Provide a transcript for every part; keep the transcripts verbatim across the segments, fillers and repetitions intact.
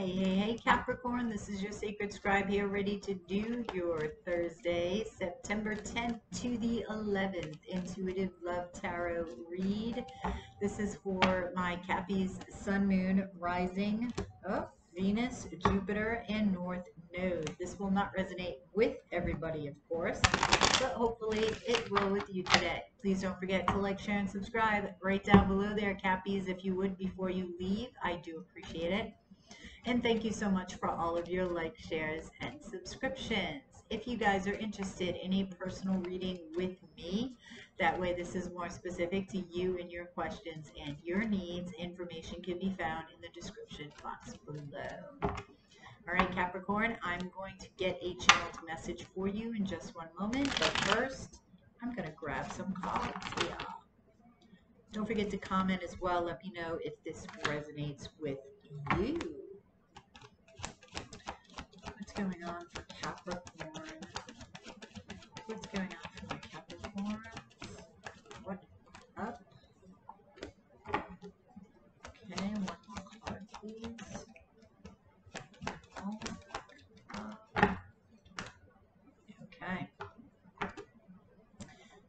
Hey, hey, hey, Capricorn, this is your Sacred Scribe here, ready to do your Thursday, September tenth to the eleventh Intuitive Love Tarot read. This is for my Cappy's Sun, Moon, Rising, oh, Venus, Jupiter, and North Node. This will not resonate with everybody, of course, but hopefully it will with you today. Please don't forget to like, share, and subscribe right down below there, Cappies, if you would, before you leave. I do appreciate it. And thank you so much for all of your like, shares, and subscriptions. If you guys are interested in a personal reading with me, that way this is more specific to you and your questions and your needs. Information can be found in the description box below. All right, Capricorn, I'm going to get a channeled message for you in just one moment. But first, I'm going to grab some cards, y'all. Don't forget to comment as well. Let me know if this resonates with you. What's going on for Capricorn? What's going on for my Capricorns? What up? Okay, one more card, please. Oh, um, okay.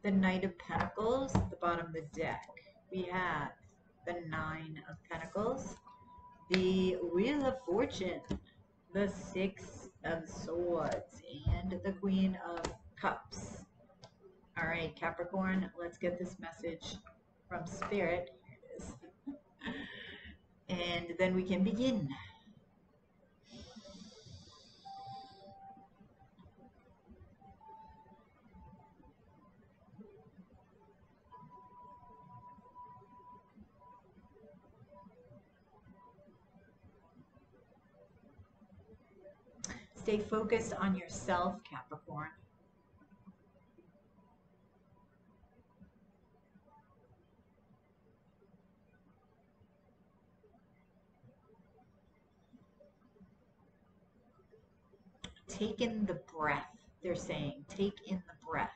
The Knight of Pentacles, the bottom of the deck. We have the Nine of Pentacles, the Wheel of Fortune, the Six of Swords, and the Queen of Cups. All right, Capricorn, let's get this message from Spirit. Here it is. And then we can begin. Stay focused on yourself, Capricorn. Take in the breath, they're saying. Take in the breath.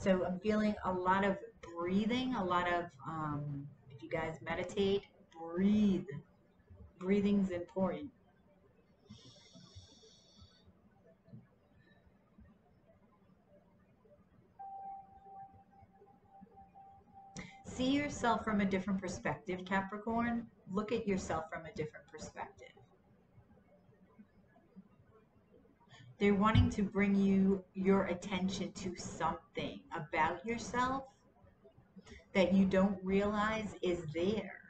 So I'm feeling a lot of breathing, a lot of, um, if you guys meditate, breathe. Breathing's important. See yourself from a different perspective, Capricorn. Look at yourself from a different perspective. They're wanting to bring you your attention to something about yourself that you don't realize is there.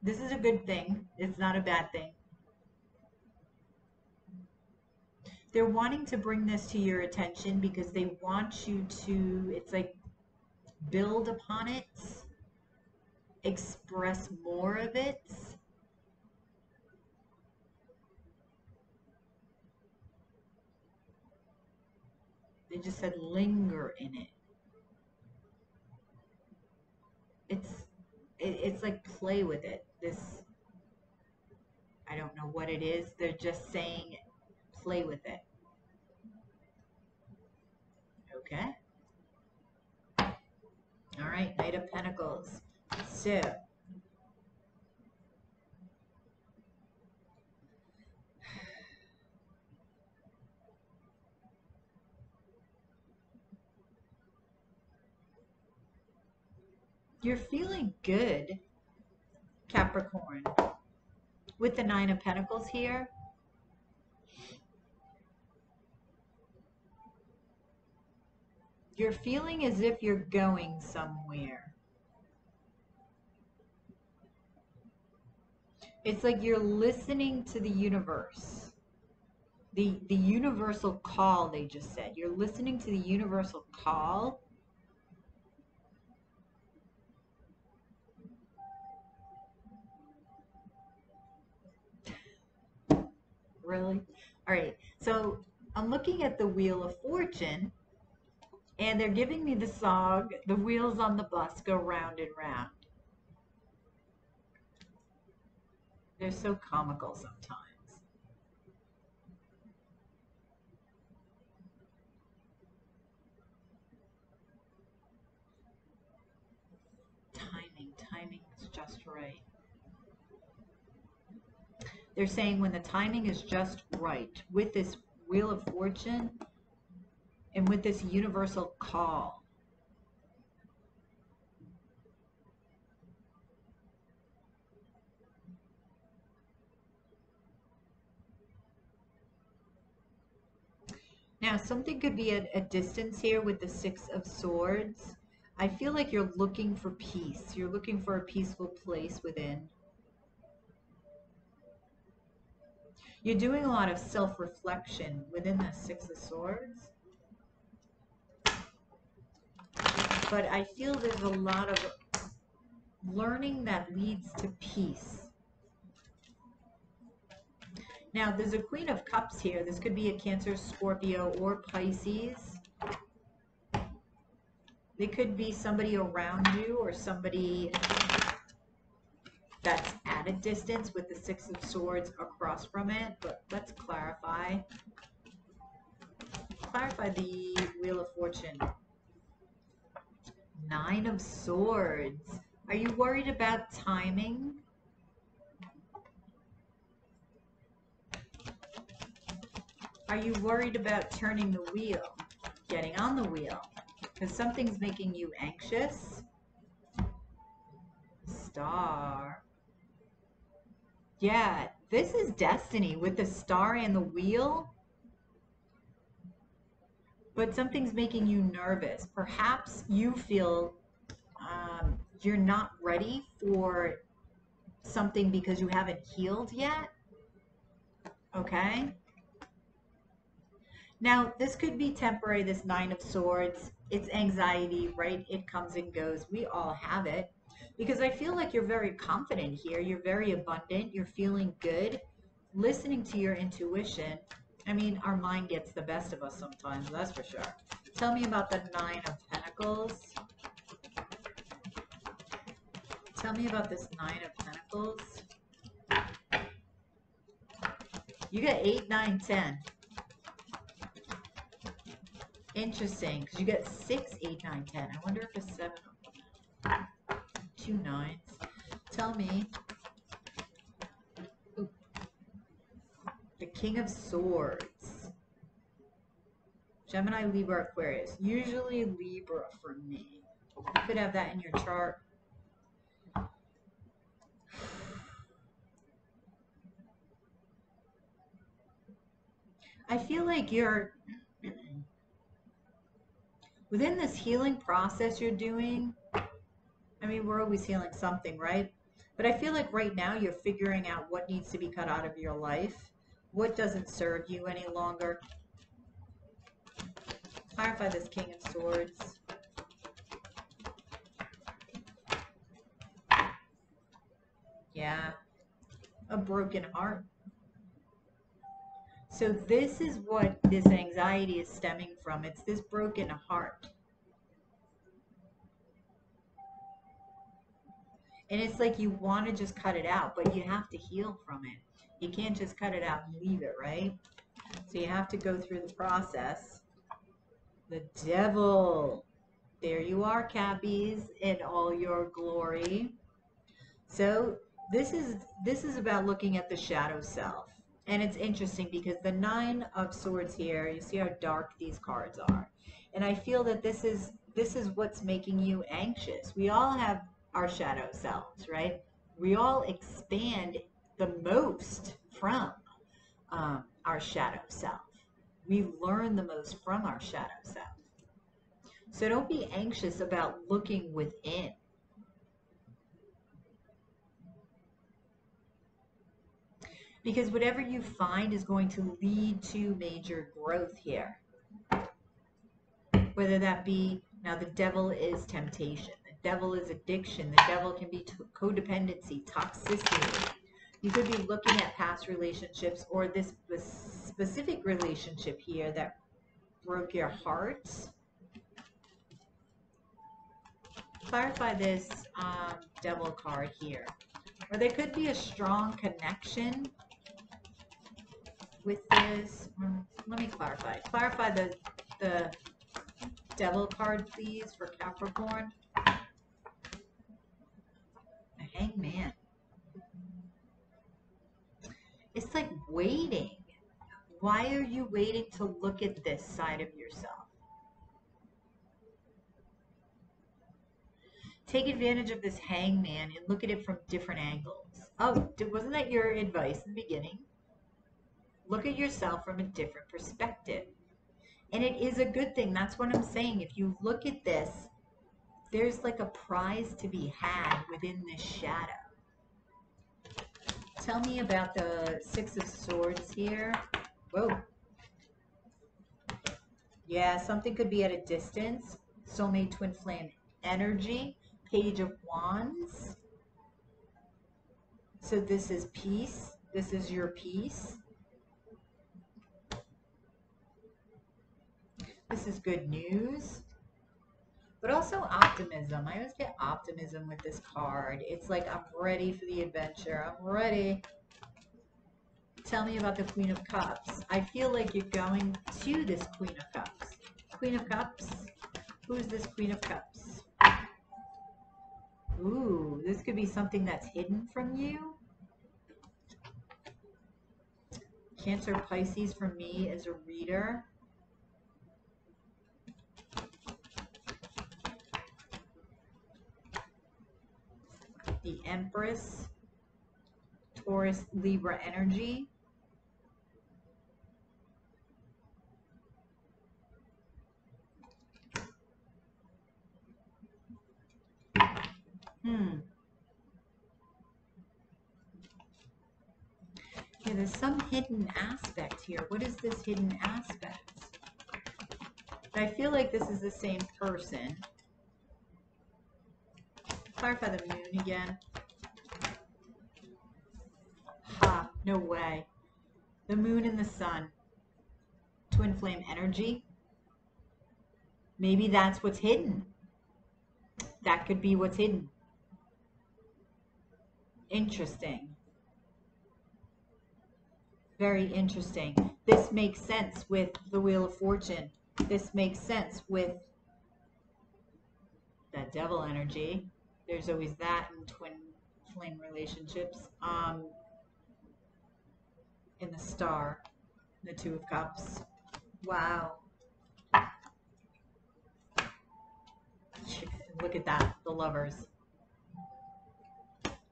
This is a good thing. It's not a bad thing. They're wanting to bring this to your attention because they want you to, it's like, build upon it, express more of it. They just said linger in it. It's, it, it's like play with it. This, I don't know what it is. They're just saying play with it. Okay. All right, Knight of Pentacles. So, you're feeling good, Capricorn, with the Nine of Pentacles here. You're feeling as if you're going somewhere. It's like you're listening to the universe. The, the universal call, they just said. You're listening to the universal call. Really? All right. So I'm looking at the Wheel of Fortune. And they're giving me the song, the wheels on the bus go round and round. They're so comical sometimes. Timing, timing is just right. They're saying when the timing is just right, with this Wheel of Fortune and with this universal call. Now, something could be at a distance here with the Six of Swords. I feel like you're looking for peace. You're looking for a peaceful place within. You're doing a lot of self-reflection within the Six of Swords. But I feel there's a lot of learning that leads to peace. Now, there's a Queen of Cups here. This could be a Cancer, Scorpio, or Pisces. They could be somebody around you or somebody that's at a distance with the Six of Swords across from it. But let's clarify. Clarify the Wheel of Fortune. Nine of Swords. Are you worried about timing? Are you worried about turning the wheel, getting on the wheel? Because something's making you anxious. Star. Yeah, this is destiny with the star and the wheel. But something's making you nervous. Perhaps you feel um, you're not ready for something because you haven't healed yet. Okay. Now, this could be temporary, this Nine of Swords. It's anxiety, right? It comes and goes. We all have it. Because I feel like you're very confident here. You're very abundant. You're feeling good. Listening to your intuition. I mean, our mind gets the best of us sometimes, that's for sure. Tell me about the Nine of Pentacles. Tell me about this Nine of Pentacles. You got eight, nine, ten. Interesting, because you get six, eight, nine, ten. I wonder if it's seven. Two nines. Tell me. Ooh. The King of Swords. Gemini, Libra, Aquarius. Usually Libra for me. You could have that in your chart. I feel like you're... within this healing process you're doing, I mean, we're always healing something, right? But I feel like right now you're figuring out what needs to be cut out of your life, what doesn't serve you any longer. Clarify this King of Swords. Yeah, a broken heart. So this is what this anxiety is stemming from. It's this broken heart. And it's like you want to just cut it out, but you have to heal from it. You can't just cut it out and leave it, right? So you have to go through the process. The Devil. There you are, Cappies, in all your glory. So this is, this is about looking at the shadow self. And it's interesting because the Nine of Swords here, you see how dark these cards are. And I feel that this is this is what's making you anxious. We all have our shadow selves, right? We all expand the most from um, our shadow self. We learn the most from our shadow self. So don't be anxious about looking within. Because whatever you find is going to lead to major growth here. Whether that be, now the Devil is temptation. The Devil is addiction. The Devil can be codependency, toxicity. You could be looking at past relationships or this specific relationship here that broke your heart. Clarify this um, Devil card here. Or there could be a strong connection with this. Let me clarify. Clarify the, the Devil card, please, for Capricorn. The Hangman. It's like waiting. Why are you waiting to look at this side of yourself? Take advantage of this hangman and look at it from different angles. Oh, wasn't that your advice in the beginning? Look at yourself from a different perspective. And it is a good thing. That's what I'm saying. If you look at this, there's like a prize to be had within this shadow. Tell me about the Six of Swords here. Whoa. Yeah, something could be at a distance. Soulmate, twin flame energy. Page of Wands. So this is peace. This is your peace. This is good news, but also optimism. I always get optimism with this card. It's like, I'm ready for the adventure. I'm ready. Tell me about the Queen of Cups. I feel like you're going to this Queen of Cups. Queen of Cups. Who is this Queen of Cups? Ooh, this could be something that's hidden from you. Cancer, Pisces for me as a reader. The Empress, Taurus, Libra energy. Hmm. Yeah, there's some hidden aspect here. What is this hidden aspect? I feel like this is the same person. Clarify the moon again. Ha, no way. The moon and the sun. Twin flame energy. Maybe that's what's hidden. That could be what's hidden. Interesting. Very interesting. This makes sense with the Wheel of Fortune. This makes sense with that devil energy. There's always that in twin flame relationships. Um, in the star, the Two of Cups. Wow. Look at that, the Lovers.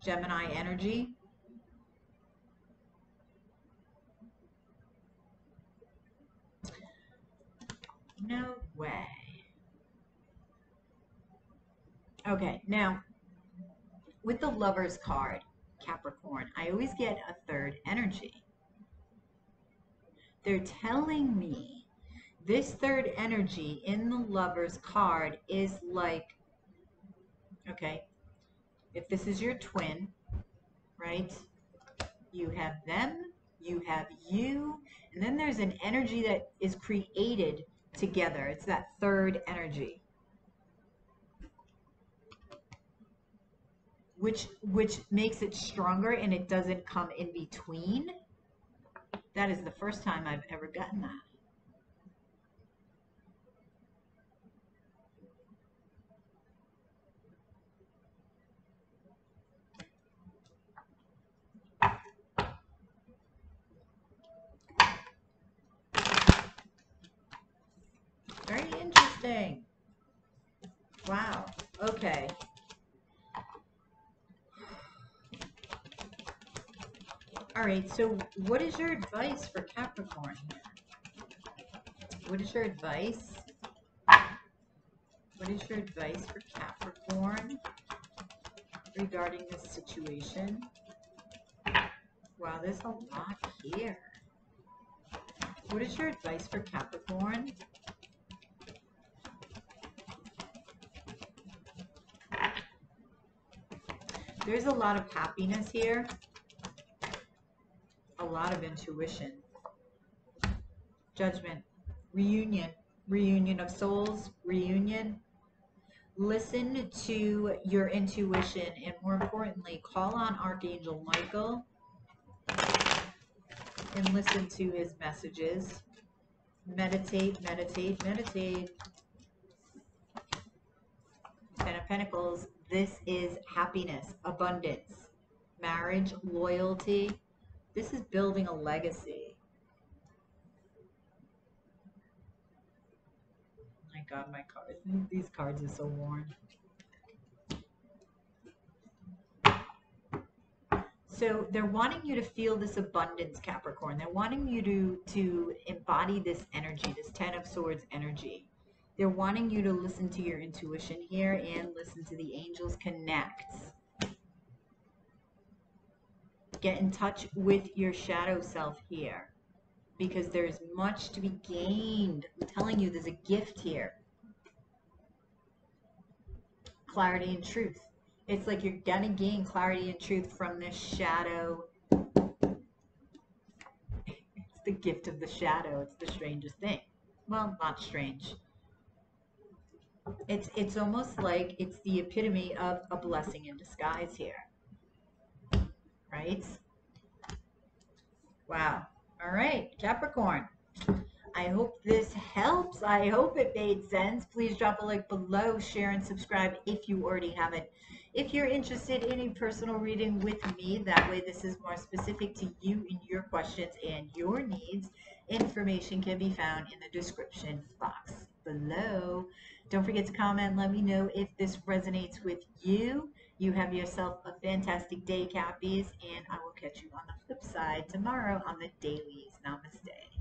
Gemini energy. No way. Okay, now, with the Lovers card, Capricorn, I always get a third energy. They're telling me this third energy in the Lovers card is like, okay, if this is your twin, right, you have them, you have you, and then there's an energy that is created together. It's that third energy. Which, which makes it stronger, and it doesn't come in between. That is the first time I've ever gotten that. Very interesting. Wow. Okay. All right, so what is your advice for Capricorn here? What is your advice? What is your advice for Capricorn regarding this situation? Wow, there's a lot here. What is your advice for Capricorn? There's a lot of happiness here. A lot of intuition, judgment, reunion, reunion of souls, reunion. Listen to your intuition, and more importantly, call on Archangel Michael and listen to his messages. Meditate, meditate, meditate. Ten of Pentacles, this is happiness, abundance, marriage, loyalty. This is building a legacy. My God, my cards. These cards are so worn. So they're wanting you to feel this abundance, Capricorn. They're wanting you to, to embody this energy, this Ten of Swords energy. They're wanting you to listen to your intuition here and listen to the angels. Connect. Get in touch with your shadow self here, because there's much to be gained. I'm telling you, there's a gift here. Clarity and truth. It's like you're gonna gain clarity and truth from this shadow. It's the gift of the shadow. It's the strangest thing. Well, not strange. It's, it's almost like it's the epitome of a blessing in disguise here. Right? Wow. All right, Capricorn. I hope this helps. I hope it made sense. Please drop a like below, share, and subscribe if you already haven't. If you're interested in a personal reading with me, that way this is more specific to you and your questions and your needs. Information can be found in the description box below. Don't forget to comment. Let me know if this resonates with you. You have yourself a fantastic day, Cappies, and I will catch you on the flip side tomorrow on the dailies. Namaste.